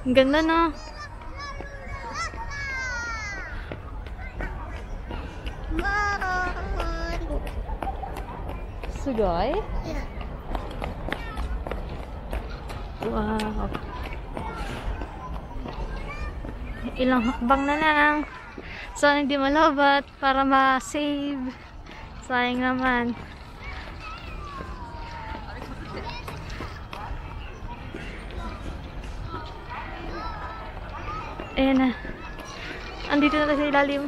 Ang ganda na. Sugoi? Yeah. Wow. Ilang hakbang na lang. Sana hindi malobat para ma-save. Sayang naman. Ayan na. Andito na tayo sa ilalim.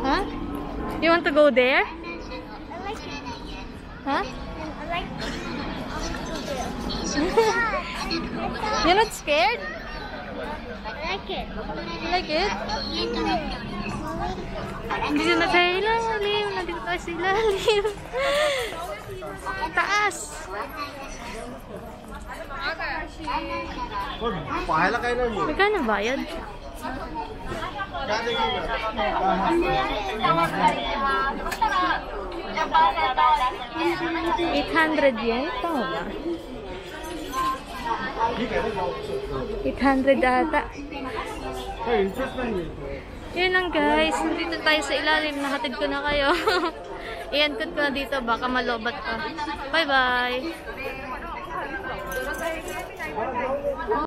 Huh? You want to go there? I like it. Huh? I like it. You're not scared? I like it. You like it? Dito na tayo ilalim. Nandito tayo sa ilalim. Taas. Pahala kayo na mo. Magkano bayad? ₱800 ito ba? 800 ata. Yun lang guys, nandito tayo sa ilalim. Nakatid ko na kayo. I-ankot ko na dito, baka malobat pa. Bye bye!